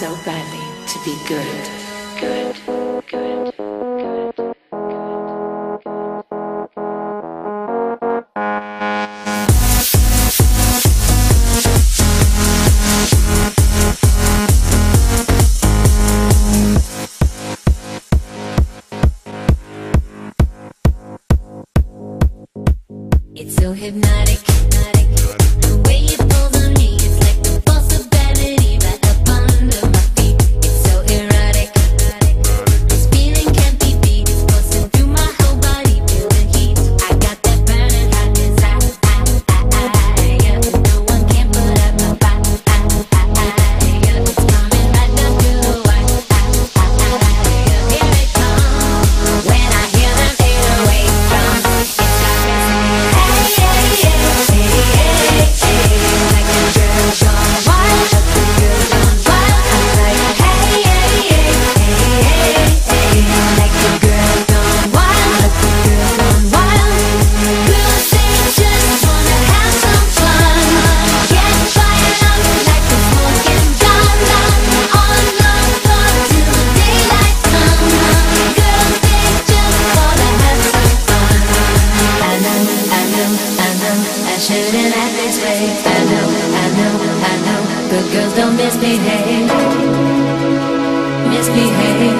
so badly to be good. It's so hypnotic, the way it pulls on me, it's like the pulse of vanity right up under my feet. It's so erotic, this feeling can't be beat, it's pulsing through my whole body, feeling heat. I got that burning hotness, yeah. No one can put out my body, yeah. It's coming right down through the wire, yeah. Here it comes, when I hear them fade away from, it's got me. Shouldn't act this way. I know, but girls don't misbehave.